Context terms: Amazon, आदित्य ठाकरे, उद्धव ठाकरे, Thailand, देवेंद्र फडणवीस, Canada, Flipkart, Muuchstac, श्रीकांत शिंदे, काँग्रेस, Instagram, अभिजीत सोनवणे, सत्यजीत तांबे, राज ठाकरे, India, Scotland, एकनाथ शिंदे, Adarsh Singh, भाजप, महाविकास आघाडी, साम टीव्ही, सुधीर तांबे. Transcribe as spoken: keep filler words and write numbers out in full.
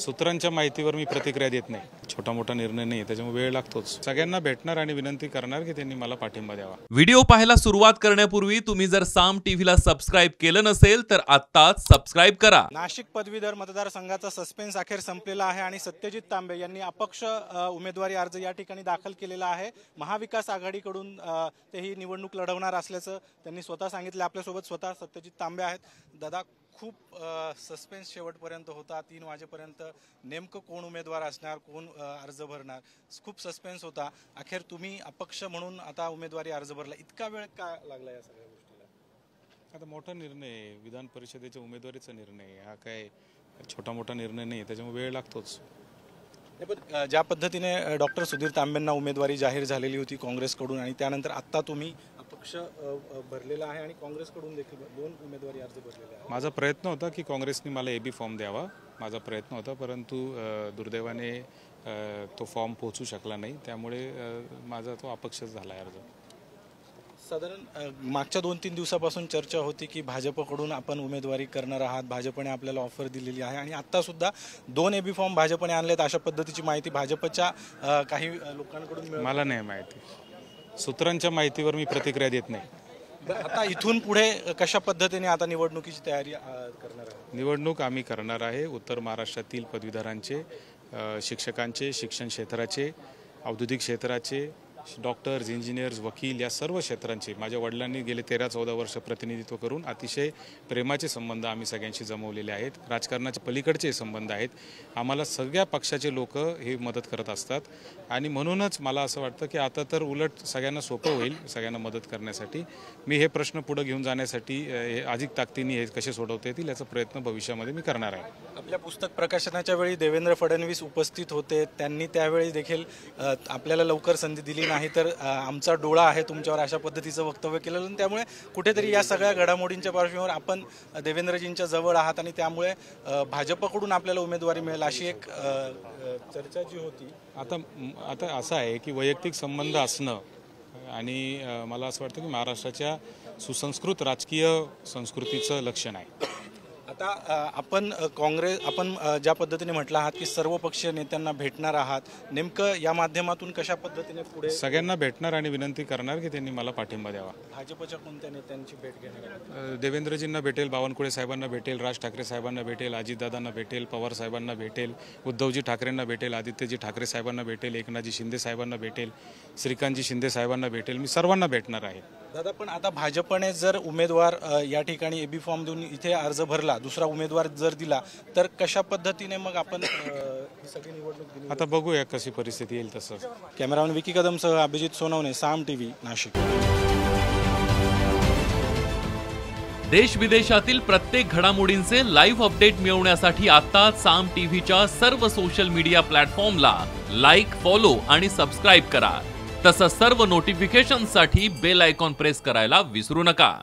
सूत्रांच्या माहितीवर मी प्रतिक्रिया देत नाही। छोटा मोटा निर्णय नाही, त्याच्यामुळे वेळ लागतोच। सगळ्यांना भेटणार आणि विनंती करणार की त्यांनी मला पाठिंबा द्यावा। व्हिडिओ पाहायला सुरुवात करण्यापूर्वी तुम्ही जर साम टीव्हीला सबस्क्राइब केलं नसेल तर आत्ताच सबस्क्राइब करा। नाशिक पदवीधर मतदार संघाचा सस्पेन्स अखेर संपलेला आहे आणि सत्यजीत तांबे यांनी अपक्ष उमेदवारी अर्ज या ठिकाणी दाखल केलेला आहे। महाविकास आघाडीकडून ते ही निवडणूक लढवणार असल्याचं त्यांनी स्वतः सांगितलं। आपल्या सोबत स्वतः सत्यजीत तांबे आहेत। दादा, खूप सस्पेन्स शेवटपर्यंत होता, तीन वाजेपर्यंत नेमकं कोण उमेदवार असणार, कोण अर्ज भरणार, खूप सस्पेन्स होता। अखेर तुम्ही अपक्ष म्हणून आता उमेदवारी अर्ज भरला, इतका वेळ का लागला या सगळ्या गोष्टीला? आता मोठा निर्णय, विधान परिषदेच्या उमेदवारीचा निर्णय, हा काय छोटा मोठा निर्णय नाही, त्याच्यामुळे वेळ लागतोच। ज्या पद्धतीने डॉक्टर सुधीर तांबेंना उमेदवारी जाहीर झालेली होती काँग्रेसकडून आणि त्यानंतर आता तुम्ही अपक्ष भरलेला आहे आणि काँग्रेसकडून देखील दोन उमेदवारी अर्ज भरलेले आहेत। माझा प्रयत्न होता की काँग्रेसने मला एबी फॉर्म द्यावा, माझा प्रयत्न होता, परंतु दुर्दैवाने तो फॉर्म पोहोचू शकला नाही, त्यामुळे माझा तो अपक्षच झाला अर्ज। साधारण मागच्या दोन तीन दिवसापासून चर्चा होती की भाजपकडून आपण उमेदवारी करणार आहात, भाजपने आपल्याला ऑफर दिलेली आहे आणि आता सुद्धा दोन एबी फॉर्म भाजपने आणलेत अशा पद्धतीची माहिती भाजपच्या काही लोकांकडून मला नाही माहिती। सूत्रांच्या माहितीवर मी प्रतिक्रिया देत नाही। आता इथून पुढे कशा पद्धतीने आता निवडणुकीची तयारी करणार आहे? निवडणूक आम्ही करणार आहे उत्तर महाराष्ट्रातील पदवीधरांचे, शिक्षकांचे, शिक्षण क्षेत्राचे, औद्योगिक क्षेत्राचे, डॉक्टर्स, इंजिनियर्स, वकील, या सर्व क्षेत्रांचे माझ्या वडिलांनी गेले तेरा चौदा वर्ष प्रतिनिधित्व करून अतिशय प्रेमाचे संबंध आम्ही सगळ्यांशी जमवलेले आहेत। राजकारणाच्या पलीकडचे संबंध आहेत, आम्हाला सगळ्या पक्षाचे लोक हे मदत करत असतात आणि म्हणूनच मला असं वाटतं की आता तर उलट सगळ्यांना सोपं होईल सगळ्यांना मदत करण्यासाठी। मी हे प्रश्न पुढे घेऊन जाण्यासाठी अधिक ताकदीने हे कसे सोडवता येतील याचा प्रयत्न भविष्यामध्ये मी करणार आहे। आपल्या पुस्तक प्रकाशनाच्या वेळी देवेंद्र फडणवीस उपस्थित होते, त्यांनी त्यावेळी देखील आपल्याला लवकर संधी दिली नाही तर आमचा डोळा आहे तुमच्यावर अशा पद्धतीचं वक्तव्य केलं। त्यामुळे कुठेतरी या सगळ्या घडामोडींच्या पार्श्वभूमीवर आपण देवेंद्रजींच्या जवळ आहात आणि त्यामुळे भाजपकडून आपल्याला उमेदवारी मिळेल अशी एक चर्चा जी होती। आता आता असं आहे की वैयक्तिक संबंध असणं आणि मला असं वाटतं की महाराष्ट्राच्या सुसंस्कृत राजकीय संस्कृतीचं लक्षण आहे। आता आपण काँग्रेस आपण ज्या पद्धतीने म्हटलं आहात की सर्वपक्षीय नेत्यांना भेटणार आहात, नेमकं या माध्यमातून कशा पद्धतीने पुढे? सगळ्यांना भेटणार आणि विनंती करणार की त्यांनी मला पाठिंबा द्यावा। भाजपच्या कोणत्या नेत्यांची भेट घेणार? देवेंद्रजींना भेटेल, बावनकुळे साहेबांना भेटेल, राज ठाकरे साहेबांना भेटेल, अजितदादांना भेटेल, पवार साहेबांना भेटेल, उद्धवजी ठाकरेंना भेटेल, आदित्यजी ठाकरे साहेबांना भेटेल, एकनाथजी शिंदे साहेबांना भेटेल, श्रीकांतजी शिंदे साहेबांना भेटेल, मी सर्वांना भेटणार आहे। दादा, पण आता भाजपने जर उमेदवार या ठिकाणी एबी फॉर्म देऊन इथे अर्ज भरला, दुसरा उमेदवार जर दिला तर कशा पद्धतीने मग आपण सगळी निवडणूक? आता बघूया कशी परिस्थिती येईल तसं। कॅमेरामन विकी कदमसह अभिजीत सोनवणे, साम टीव्ही, नाशिक। देश विदेशातील प्रत्येक घडामोडींचे लाईव्ह अपडेट मिळवण्यासाठी आता साम टीव्हीच्या सर्व सोशल मीडिया प्लॅटफॉर्मला लाईक, फॉलो आणि सबस्क्राईब करा। तसं सर्व नोटिफिकेशनसाठी बेल आयकॉन प्रेस करायला विसरू नका।